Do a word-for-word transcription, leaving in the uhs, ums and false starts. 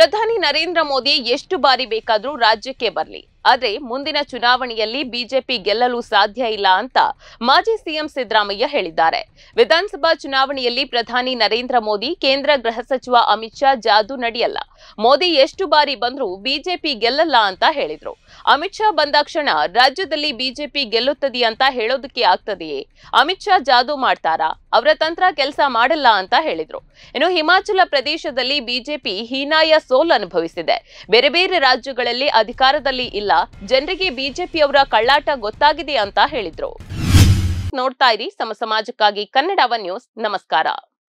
ಪ್ರಧಾನಿ ನರೇಂದ್ರ ಮೋದಿ ಎಷ್ಟು ಬಾರಿ ಬೇಕಾದರೂ ರಾಜ್ಯಕ್ಕೆ ಬರಲಿ, ಆದರೆ ಮುಂದಿನ ಚುನಾವಣೆಯಲ್ಲಿ ಬಿಜೆಪಿ ಗೆಲ್ಲಲು ಸಾಧ್ಯ ಇಲ್ಲ ಅಂತ ಮಾಜಿ ಸಿಎಂ ಸಿದ್ದರಾಮಯ್ಯ ಹೇಳಿದ್ದಾರೆ. ವಿಧಾನಸಭಾ ಚುನಾವಣೆಯಲ್ಲಿ ಪ್ರಧಾನಿ ನರೇಂದ್ರ ಮೋದಿ, ಕೇಂದ್ರ ಗೃಹ ಸಚಿವ ಅಮಿತ್ ಶಾ ಜಾದೂ ನಡೆಯಲ್ಲ. ಮೋದಿ ಎಷ್ಟು ಬಾರಿ ಬಂದರೂ ಬಿಜೆಪಿ ಗೆಲ್ಲಲ್ಲ ಅಂತ ಹೇಳಿದರು. ಅಮಿತ್ ಶಾ ಬಂದಾಕ್ಷಣ ರಾಜ್ಯದಲ್ಲಿ ಬಿಜೆಪಿ ಗೆಲ್ಲುತ್ತದೆ ಅಂತ ಹೇಳೋದಕ್ಕೆ ಆಗ್ತದೆಯೇ? ಅಮಿತ್ ಶಾ ಜಾದೂ ಮಾಡ್ತಾರಾ? ಅವರ ತಂತ್ರ ಕೆಲಸ ಮಾಡಲ್ಲ ಅಂತ ಹೇಳಿದರು. ಇನ್ನು ಹಿಮಾಚಲ ಪ್ರದೇಶದಲ್ಲಿ ಬಿಜೆಪಿ ಹೀನಾಯ ಸೋಲು ಅನುಭವಿಸಿದೆ. ಬೇರೆ ಬೇರೆ ರಾಜ್ಯಗಳಲ್ಲಿ ಅಧಿಕಾರದಲ್ಲಿ ಇಲ್ಲ, ಜನರಿಗೆ ಬಿಜೆಪಿಯವರ ಕಳ್ಳಾಟ ಗೊತ್ತಾಗಿದೆ ಅಂತ ಹೇಳಿದರು. ನೋಡ್ತಾ ಇರಿ ಸಮ ಸಮಾಜಕ್ಕಾಗಿ ಕನ್ನಡ ಒನ್ ನ್ಯೂಸ್. ನಮಸ್ಕಾರ.